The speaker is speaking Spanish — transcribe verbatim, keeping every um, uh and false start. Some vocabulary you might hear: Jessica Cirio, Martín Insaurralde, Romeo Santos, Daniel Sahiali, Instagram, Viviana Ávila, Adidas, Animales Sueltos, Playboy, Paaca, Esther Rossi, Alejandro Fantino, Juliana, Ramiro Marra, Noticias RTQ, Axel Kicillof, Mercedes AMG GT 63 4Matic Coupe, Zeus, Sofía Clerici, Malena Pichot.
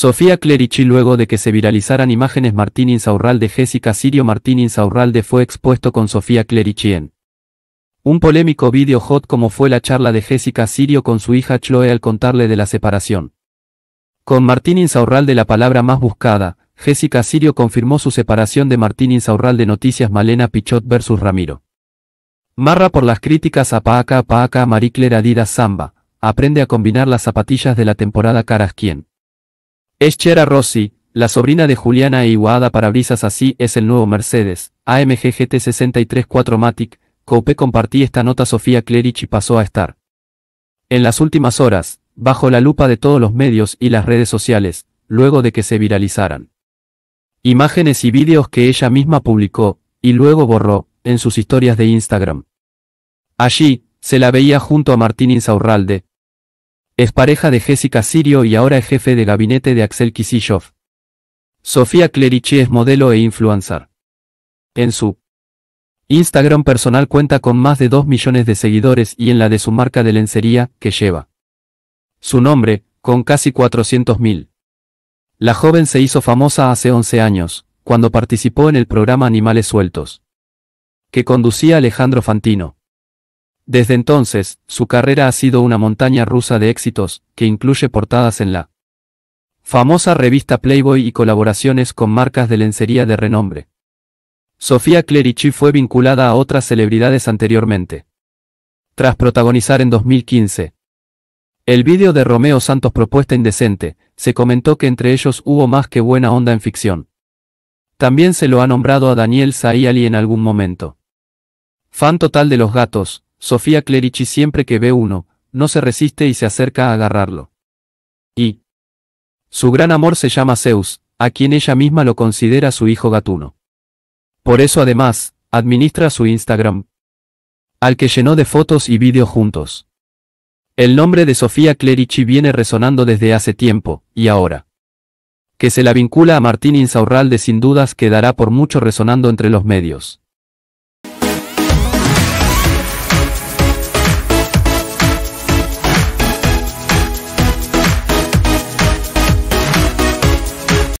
Sofía Clerici. Luego de que se viralizaran imágenes Martín Insaurralde Jessica Cirio, Martín Insaurralde fue expuesto con Sofía Clerici en un polémico video hot, como fue la charla de Jessica Cirio con su hija Chloe al contarle de la separación. Con Martín Insaurralde, la palabra más buscada, Jessica Cirio confirmó su separación de Martín Insaurralde. Noticias: Malena Pichot versus Ramiro Marra por las críticas a Paaca. Paaca Marie Claire Adidas Samba aprende a combinar las zapatillas de la temporada. Caras quien Esther Rossi, la sobrina de Juliana e Iguada Parabrisas. Así es el nuevo Mercedes A M G G T sesenta y tres cuatro Matic Coupe. Compartí esta nota. Sofía Clerici pasó a estar, en las últimas horas, bajo la lupa de todos los medios y las redes sociales, luego de que se viralizaran imágenes y vídeos que ella misma publicó, y luego borró, en sus historias de Instagram. Allí, se la veía junto a Martín Insaurralde, es pareja de Jessica Cirio y ahora es jefe de gabinete de Axel Kicillof. Sofía Clerici es modelo e influencer. En su Instagram personal cuenta con más de dos millones de seguidores y en la de su marca de lencería, que lleva su nombre, con casi cuatrocientos mil. La joven se hizo famosa hace once años, cuando participó en el programa Animales Sueltos, que conducía Alejandro Fantino. Desde entonces, su carrera ha sido una montaña rusa de éxitos, que incluye portadas en la famosa revista Playboy y colaboraciones con marcas de lencería de renombre. Sofía Clerici fue vinculada a otras celebridades anteriormente, tras protagonizar en dos mil quince el vídeo de Romeo Santos Propuesta Indecente. Se comentó que entre ellos hubo más que buena onda en ficción. También se lo ha nombrado a Daniel Sahiali en algún momento. Fan total de los gatos, Sofía Clerici siempre que ve uno, no se resiste y se acerca a agarrarlo. Y su gran amor se llama Zeus, a quien ella misma lo considera su hijo gatuno. Por eso además, administra su Instagram, al que llenó de fotos y vídeos juntos. El nombre de Sofía Clerici viene resonando desde hace tiempo, y ahora que se la vincula a Martín Insaurralde sin dudas quedará por mucho resonando entre los medios.